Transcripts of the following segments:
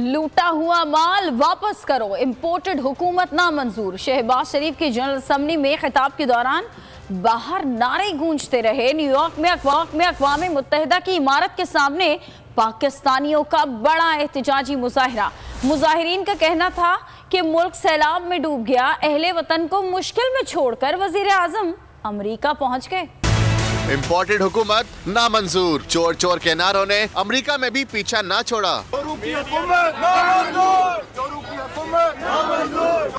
लूटा हुआ माल वापस करो, इम्पोर्टेड हुकूमत ना मंजूर। शहबाज शरीफ के जनरल असम्बली में खिताब के दौरान बाहर नारे गूंजते रहे। न्यूयॉर्क में अक्वा में मुत्तहेदा की इमारत के सामने पाकिस्तानियों का बड़ा एहतजाजी मुजाहरा। मुजाहरीन का कहना था कि मुल्क सैलाब में डूब गया, अहले वतन को मुश्किल में छोड़कर वजीर आजम अमरीका पहुँच गए। इम्पोर्टेड हुकूमत ना मंजूर, चोर चोर के नारों ने अमेरिका में भी पीछा ना छोड़ा।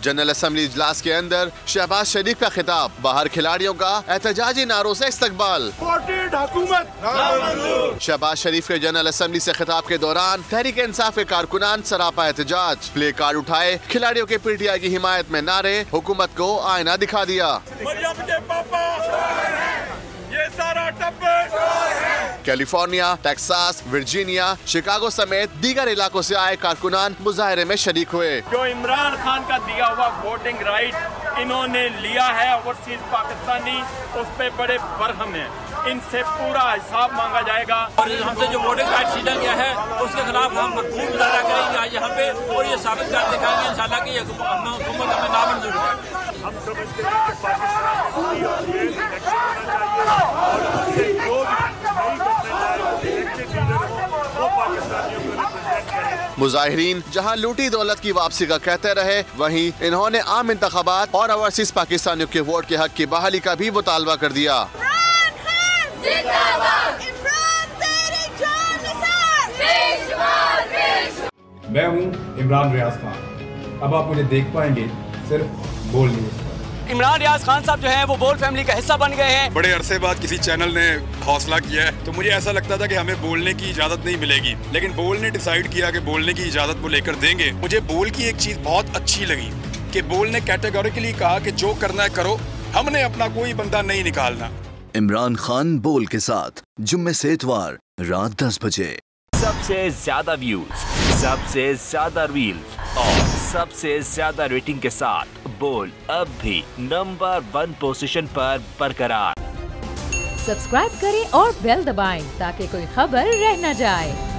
जनरल असम्बली इजलास के अंदर शहबाज शरीफ का खिताब, बाहर खिलाड़ियों का एहतजाजी नारों से इस्तकबाल। शहबाज शरीफ के जनरल असम्बली से खिताब के दौरान तहरीके इंसाफ के कारकुनान सरापा एहतजाज, प्ले कार्ड उठाए, खिलाड़ियों के पीटीआई की हिमायत में नारे, हुकूमत को आईना दिखा दिया। कैलिफोर्निया, टेक्सास, वर्जीनिया, शिकागो समेत दीगर इलाकों से आए कारकुनान मुजाहरे में शरीक हुए। जो इमरान खान का दिया हुआ वोटिंग राइट इन्होंने लिया है, ओवरसीज पाकिस्तानी उस पे बड़े बरहम है, इनसे पूरा हिसाब मांगा जाएगा। और हमसे जो वोटिंग राइट छीना गया है उसके खिलाफ हम मजबूत मुजाहरा करेंगे आज यहाँ पे, और ये साबित कर दिखाएंगे इंशाल्लाह कि हुकूमत हमें नामंजूर है। हम समझते हैं कि मुजाहिरीन जहां लूटी दौलत की वापसी का कहते रहे, वहीं इन्होंने आम इंतखाबात और ओवरसीज पाकिस्तानियों के वोट के हक की बहाली का भी मुतालबा कर दिया। मैं हूं इमरान रियाज़ खान, अब आप मुझे देख पाएंगे सिर्फ बोल न्यूज़। इमरान रियाज़ खान साहब जो है वो बोल फैमिली का हिस्सा बन गए हैं। बड़े अरसे बाद किसी चैनल ने हौसला किया है, तो मुझे ऐसा लगता था कि हमें बोलने की इजाज़त नहीं मिलेगी, लेकिन बोल ने डिसाइड किया कि बोलने की इजाज़त वो लेकर देंगे। मुझे बोल की एक चीज़ बहुत अच्छी लगी कि बोल ने कैटेगोरिकली कहा कि जो करना है करो, हमने अपना कोई बंदा नहीं निकालना। इमरान खान बोल के साथ जुम्मे से इतवार रात 10 बजे। सबसे ज्यादा व्यूज, सबसे ज्यादा रील और सबसे ज्यादा रेटिंग के साथ बोल अब भी नंबर 1 पोजीशन पर बरकरार। सब्सक्राइब करें और बेल दबाएं ताकि कोई खबर रह न जाए।